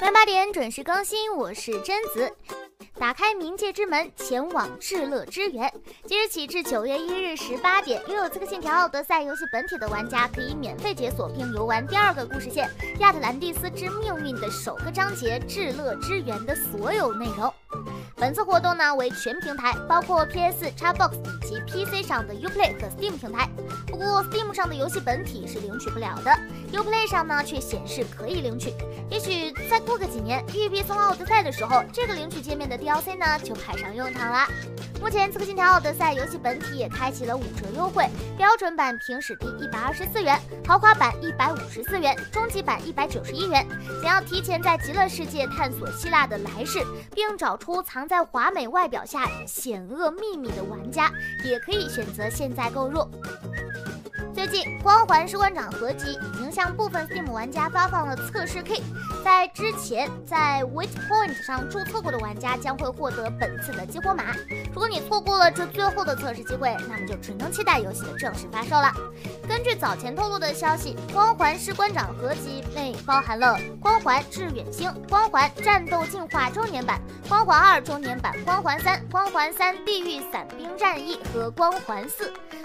晚8点准时更新，我是贞子。打开冥界之门，前往至乐之源。即日起至9月1日18点，拥有《刺客信条》德赛游戏本体的玩家可以免费解锁并游玩第2个故事线《亚特兰蒂斯之命运》的首个章节《至乐之源》的所有内容。本次活动呢为全平台，包括 PS4、Xbox 以及 PC 上的 Uplay 和 Steam 平台。不过 Steam 上的游戏本体是领取不了的 ，Uplay 上呢却显示可以领取。也许再过个几年，育碧送奥德赛的时候，这个领取界面的 DLC 呢就派上用场啦。目前《刺客信条：奥德赛》游戏本体也开启了5折优惠，标准版凭史币124元，豪华版154元，终极版191元。想要提前在极乐世界探索希腊的来世，并找出藏在华美外表下险恶秘密的玩家，也可以选择现在购入。最近，《光环士官长》合集已经向部分 Steam 玩家发放了测试 Key。在之前在 Waypoint 上注册过的玩家将会获得本次的激活码。如果你错过了这最后的测试机会，那么就只能期待游戏的正式发售了。根据早前透露的消息，《光环士官长》合集内包含了《光环致远星》、《光环战斗进化周年版》、《光环2周年版》、《光环3》、《光环3地狱伞兵战役》和《光环4》。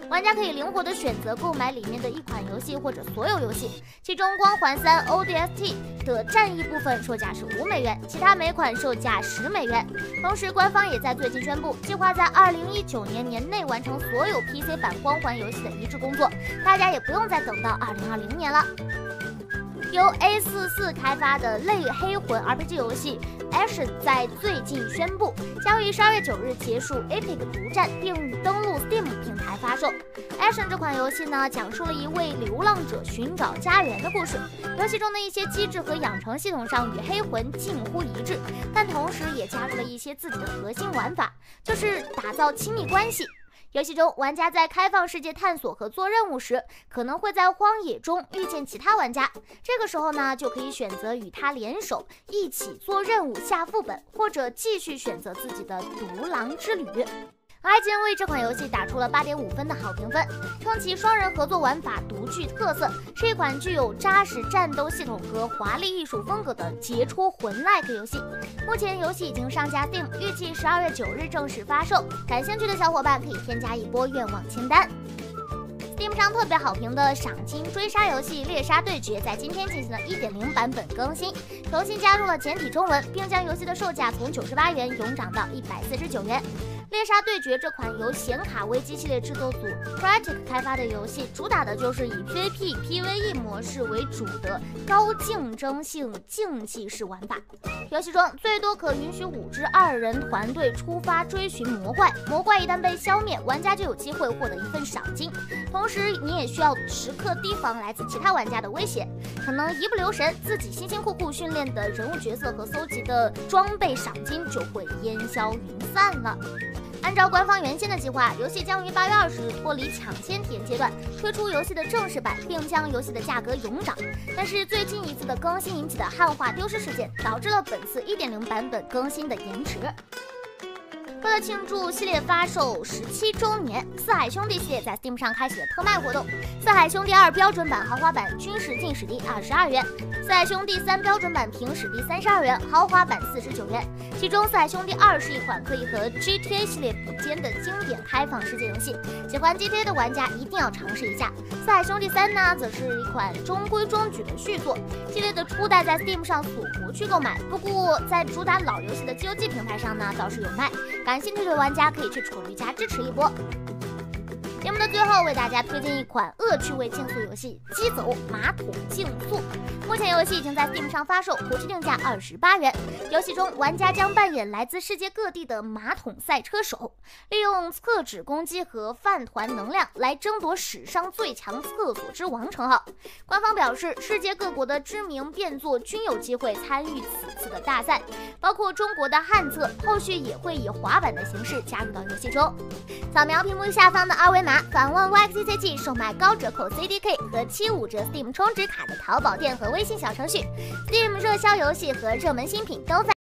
玩家可以灵活的选择购买里面的一款游戏或者所有游戏，其中《光环3 ODST》的战役部分售价是$5，其他每款售价$10。同时，官方也在最近宣布，计划在2019年年内完成所有 PC 版光环游戏的移植工作，大家也不用再等到2020年了。由 A44 开发的类黑魂 RPG 游戏 Ashen 在最近宣布，将于12月9日结束 Epic 独占，并登陆 Steam 平台发售。Ashen 这款游戏呢，讲述了一位流浪者寻找家园的故事。游戏中的一些机制和养成系统上与黑魂近乎一致，但同时也加入了一些自己的核心玩法，就是打造亲密关系。游戏中，玩家在开放世界探索和做任务时，可能会在荒野中遇见其他玩家。这个时候呢，就可以选择与他联手，一起做任务下副本，或者继续选择自己的独狼之旅。IGN 为这款游戏打出了8.5分的好评分，称其双人合作玩法独具特色，是一款具有扎实战斗系统和华丽艺术风格的杰出魂-like 游戏。目前游戏已经上架 Steam， 预计12月9日正式发售。感兴趣的小伙伴可以添加一波愿望清单。Steam 上特别好评的赏金追杀游戏《猎杀对决》在今天进行了 1.0 版本更新，重新加入了简体中文，并将游戏的售价从98元涌涨到149元。《猎杀对决》这款由显卡危机系列制作组 Crytek 开发的游戏，主打的就是以 PVP、PVE 模式为主的高竞争性竞技式玩法。游戏中最多可允许5支2人团队出发追寻魔怪，魔怪一旦被消灭，玩家就有机会获得1份赏金。同时，你也需要时刻提防来自其他玩家的威胁，可能一不留神，自己辛辛苦苦训练的人物角色和搜集的装备赏金就会烟消云散了。按照官方原先的计划，游戏将于8月20日脱离抢先体验阶段，推出游戏的正式版，并将游戏的价格涌涨。但是最近一次的更新引起的汉化丢失事件，导致了本次 1.0 版本更新的延迟。为了庆祝系列发售17周年，四海兄弟系列在 Steam 上开启了特卖活动。四海兄弟2标准版豪华版均是进史币22元，四海兄弟3标准版凭史币32元，豪华版49元。其中，四海兄弟2是一款可以和 GTA 系列比肩的经典开放世界游戏，喜欢 GTA 的玩家一定要尝试一下。四海兄弟3呢，则是一款中规中矩的续作。系列的初代在 Steam 上锁国区购买，不过在主打老游戏的 GOG 平台上呢，倒是有卖。感兴趣的玩家可以去丑驴家支持一波。节目的最后，为大家推荐一款恶趣味竞速游戏《机走马桶竞速》。目前游戏已经在 Steam 上发售，国区定价28元。游戏中，玩家将扮演来自世界各地的马桶赛车手，利用厕纸攻击和饭团能量来争夺史上最强厕所之王称号。官方表示，世界各国的知名变作均有机会参与此次的大赛，包括中国的旱厕，后续也会以滑板的形式加入到游戏中。扫描屏幕下方的二维码，访问 YXCCG 售卖高折扣 CDK 和75折 Steam 充值卡的淘宝店和微信小程序， Steam 热销游戏和热门新品都在。